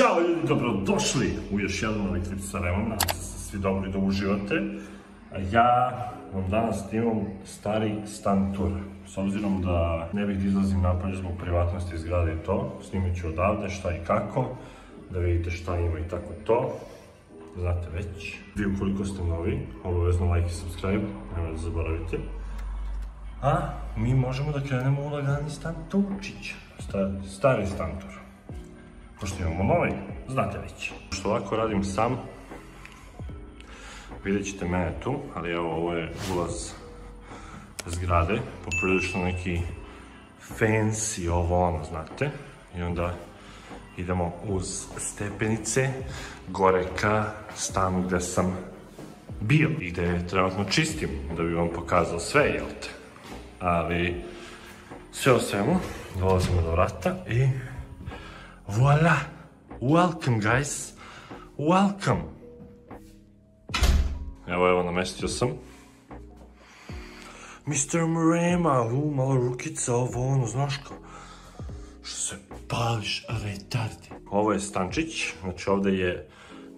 Ćao ljudi, dobrodošli u još jednom novi klip sa Remom, nadam se da ste svi dobro i da uživate. Ja vam danas snimam stari stan tur. S obzirom da ne bih da izlazim napolje zbog privatnosti zgrade i to, snimit ću odavde šta i kako, da vidite šta ima i tako to. Znate već. Vi ukoliko ste novi, obavezno like i subscribe, nemojte da zaboravite. A mi možemo da krenemo u lagani stan turčić. Stari stan tur. Pošto imamo novi, znate već. Pošto ovako radim sam, vidjet ćete mene tu, ali evo ovo je ulaz zgrade, poprilično neki fancy ovo ono, znate. I onda idemo uz stepenice gore ka stanu gde sam bio i gde trenutno čistim, da bi vam pokazao sve, jel te? Ali sve o svemu, dolazimo do vrata i voila! Welcome guys! Welcome! Evo, namestio sam. Mr. Rema, malo rukica, ovo ono, znaš kao? Što se pališ, retardi. Ovo je stančić, znači ovde je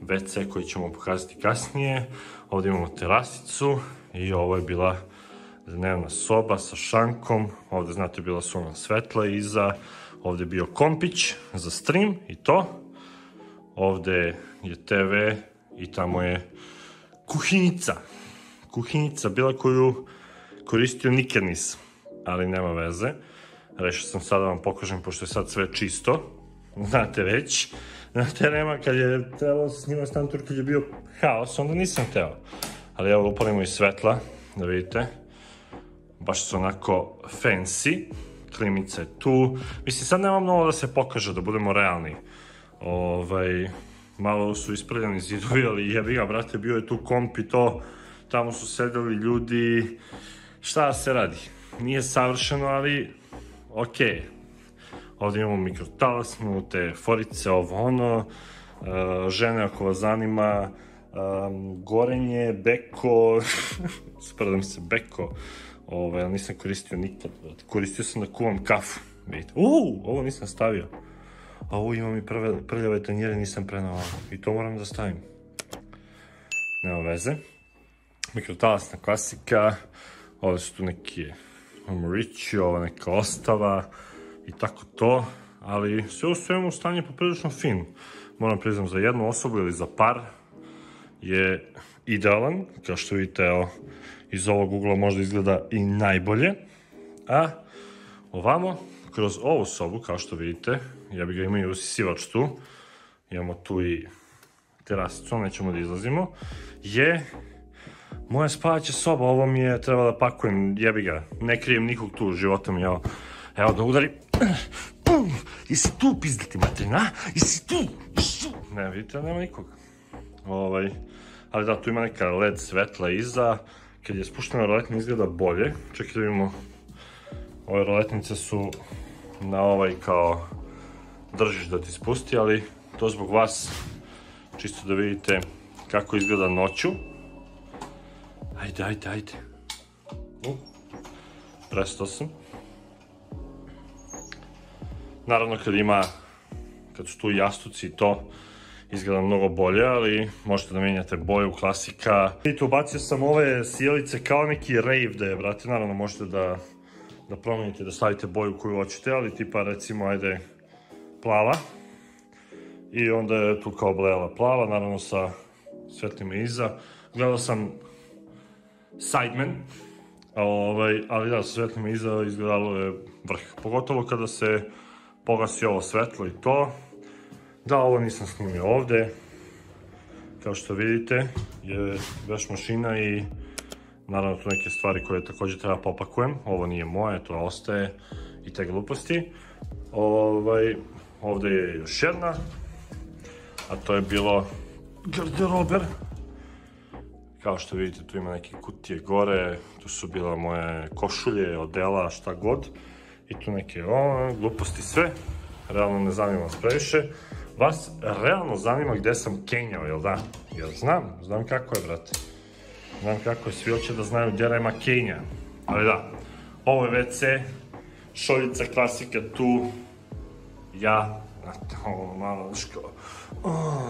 WC koji ćemo pokazati kasnije. Ovde imamo terasicu i ovo je bila dnevna soba sa šankom. Ovde, znate, bila su ona svetla iza. Ovde je bio kompić za stream i to. Ovde je TV i tamo je kuhinjica. Kuhinjica bila koju koristio nikad nisam, ali nema veze. Rešio sam sad da vam pokažem, pošto je sad sve čisto. Znate već, znate Rema, kad je telo snimao stan tur, kad je bio haos, onda nisam teo. Ali evo upalimo i svetla, da vidite. Baš su onako fancy. Klimica je tu. Mislim, sad nemam mnogo da se pokaže, da budemo realni. Malo su isprljani zidovi, ali jebi ga, brate, bio je tu komp i to. Tamo su sedeli ljudi. Šta se radi? Nije savršeno, ali okej. Ovdje imamo mikrotalasnu, te forice, ovo ono. Žene, ako vas zanima, gorenje, beko. Sprdam se, beko. Ali nisam koristio nikad, koristio sam da kuvam kafu, vidite, ovo nisam stavio, a ovo imam i prljave tanjere, nisam prenovao, i to moram da stavim, nema veze. Mikrotalasna klasika, ovdje su tu neke morići, ova neka ostava i tako to, ali sve u svemu stanje poprilično fin, moram priznam, za jednu osobu ili za par je idealan, kao što vidite, evo, iz ovog ugla možda izgleda i najbolje. A ovamo, kroz ovu sobu, kao što vidite, ja bi ga imao i usisivač tu, imamo tu i terasicu, nećemo da izlazimo, je moja spavaća soba, ovo mi je, treba da pakujem, jebi ga, ne krijem nikog tu, života mi je, evo da udarim, pum, jesi tu pizdati materina, jesi tu, ne vidite, nema nikog, ali da, tu ima neka led svetla iza. Kad je spuštena roletnica izgleda bolje, čak i da vidimo, ove roletnice su na ovaj kao držiš da ti spusti, ali to zbog vas, čisto da vidite kako izgleda noću. Ajde, ajde, ajde. Prestao sam. Naravno kad su tu jastuci i to, izgleda mnogo bolje, ali možete da menjate boju, klasika. Vidite, ubacio sam ove sjelice kao neki rave da je, brate, naravno možete da promenite, da stavite boju koju hoćete, ali tipa recimo, ajde, plava. I onda je tu kao blejala plava, naravno sa svetlima iza. Gledao sam Sidemen, ali da, sa svetlima iza izgledalo je vrh. Pogotovo kada se pogasi ovo svetlo i to. Da, ovo nisam snimio ovde, kao što vidite, je veš mašina i naravno tu neke stvari koje također treba popakujem, ovo nije moje, to ostaje i te gluposti. Ovde je još jedna, a to je bilo garderober. Kao što vidite, tu ima neke kutije gore, tu su bila moje košulje, odela, šta god, i tu neke gluposti sve, realno ne zanima vas previše. Vas realno zanima gde sam kenjao, jel da? Jel znam kako je, brate. Znam kako je, svi hoće da znaju gdje Rema kenja. Ali da, ovo je WC, šoljica klasika tu, ja Ono malo još kao,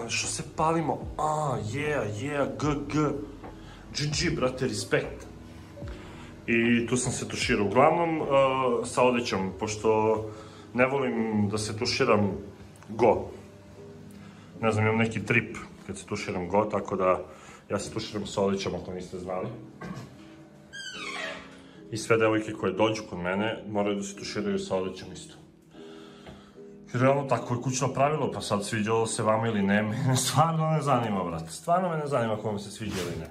što se palimo, g, GG, brate, respekt. I tu sam se tuširao, uglavnom sa odećom, pošto ne volim da se tuširam go. Ne znam, imam neki trip kad se tuširam go, tako da ja se tuširam sa odećom, ako niste znali. I sve devojke koje dođu kod mene moraju da se tuširaju sa odećom isto. Realno, tako je kućno pravilo, pa sad sviđalo se vama ili ne, mene stvarno ne zanima, brate. Stvarno me ne zanima ako vam se sviđa ili ne.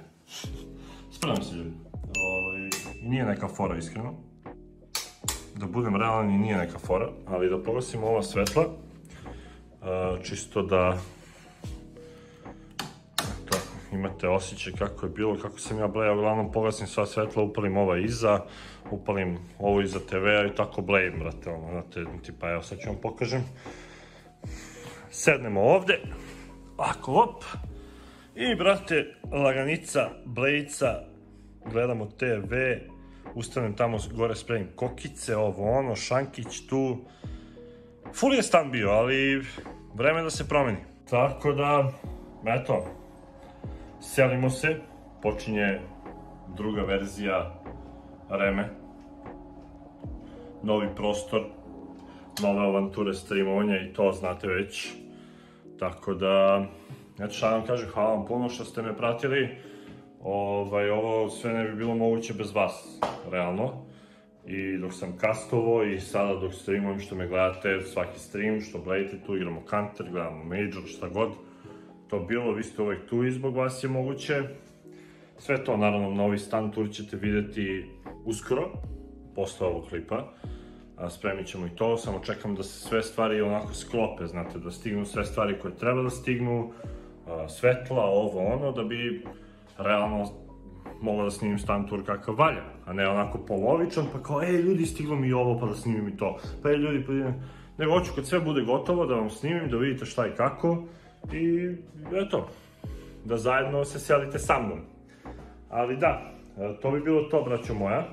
Spremam se, ljudi. I nije neka fora, iskreno. Da budem realan, i nije neka fora, ali da pogasim ova svetla. Čisto da imate osjećaj kako je bilo, kako sam ja blejao. Uglavnom pogasim sva svetla, upalim ova iza, upalim ovo iza TV-a i tako blejim, brate. Tipa, evo sad ću vam pokažem. Sednemo ovde, ovako, op. I, brate, laganica, blejica, gledamo TV, ustanem tamo gore, spremim kokice, ovo ono, šankić tu. Ful je stan bio, ali vreme da se promeni. Tako da, eto, selimo se, počinje druga verzija Reme. Novi prostor, nove avanture streamovanja i to znate već. Tako da, eto šta vam kažem, hvala vam puno što ste me pratili. Ovo sve ne bi bilo moguće bez vas, realno. I dok sam kastovo i sada dok streamujem, što me gledate, svaki stream, što gledajte tu, igramo Counter, gledamo Major, šta god to bilo, vi ste uvek tu i zbog vas je moguće. Sve to, naravno, novi stan tour ćete vidjeti uskoro, posle ovog klipa. Spremit ćemo i to, samo čekam da se sve stvari onako sklope, znate, da stignu sve stvari koje treba da stignu, svetla, ovo ono, da bi realno mogla da snimim stan tour kakav valja, a ne onako polovičan, pa kao, ej ljudi, stiglo mi i ovo, pa da snimim i to, pa ej ljudi, pa idem, nego hoću kad sve bude gotovo da vam snimim, da vidite šta i kako i eto, da zajedno se sjedite sa mnom. Ali da, to bi bilo to, braćo moja.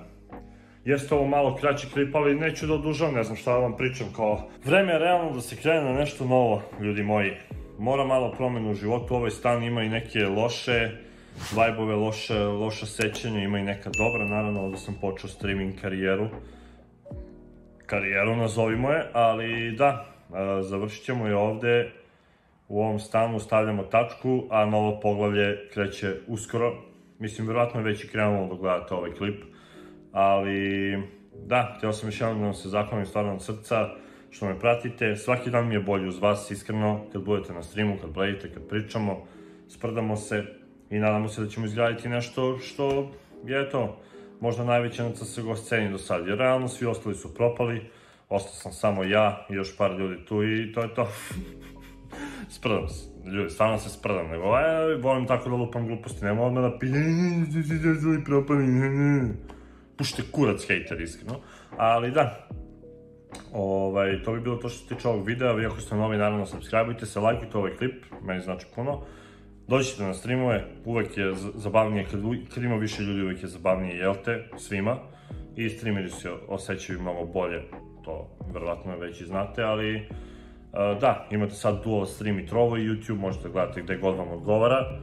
Jeste ovo malo kraći klip, ali neću da odužavam, ne znam šta vam pričam, kao, vreme je realno da se krene na nešto novo, ljudi moji. Mora malo promjenu u životu, ovaj stan ima i neke loše vibe-ove, loša sećanja, ima i neka dobra, naravno, ovdje sam počeo streaming karijeru nazovimo je, ali da, završit ćemo je ovdje, u ovom stanu stavljamo tačku, a novo poglavlje kreće uskoro, mislim, vjerojatno već i krenemo da gledate ovaj klip, ali da, htio sam još jednom da vam se zahvalim stvarno od srca, što me pratite, svaki dan mi je bolje uz vas, iskreno, kad budete na streamu, kad gledajte, kad pričamo, sprdamo se, i nadamo se da ćemo izgraditi nešto što je to možda najveće na CSGO sceni do sad, jer realno svi ostali su propali, ostao sam samo ja i još par ljudi tu i to je to. Sprdam se, ljudi, stvarno se sprdam, nego volim tako da lupam gluposti, nema odmah da pije, propali, pušte kurac hejter, iskreno, ali da. To bi bilo to što se tiče ovog videa, vi ako ste novi, naravno, subscribeujte se, lajkujte ovaj klip, meni znači puno. Dođite na streamove, uvek je zabavnije, kad ima više ljudi uvek je zabavnije, jel te, svima. I streameri se osjećaju mnogo bolje, to verovatno već i znate, ali da, imate sad dual stream i trovo i YouTube, možete gledati gde god vam odgovara.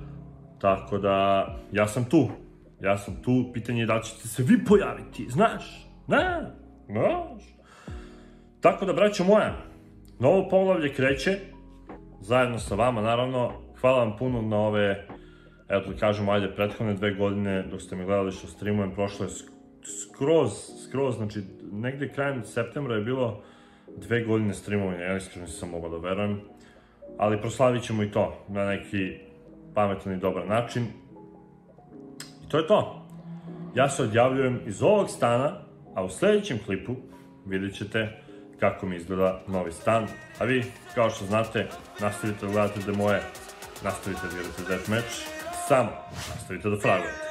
Tako da, ja sam tu, pitanje je da li ćete se vi pojaviti, znaš. Tako da, braćo moja, novo poglavlje kreće, zajedno sa vama, naravno. Hvala vam puno na ove, eto da kažemo, ajde, prethodne 2 godine dok ste me gledali što streamujem, prošlo je skroz, znači negdje krajem septembra je bilo 2 godine streamovanja, ja iskreno nisam mogao da verujem, ali proslavit ćemo i to na neki pametan i dobar način. I to je to. Ja se odjavljujem iz ovog stana, a u sljedećem klipu vidjet ćete kako mi izgleda novi stan, a vi, kao što znate, nastavite da gledate moje. Nastavite da igrate deathmatch, samo nastavite da fragujete.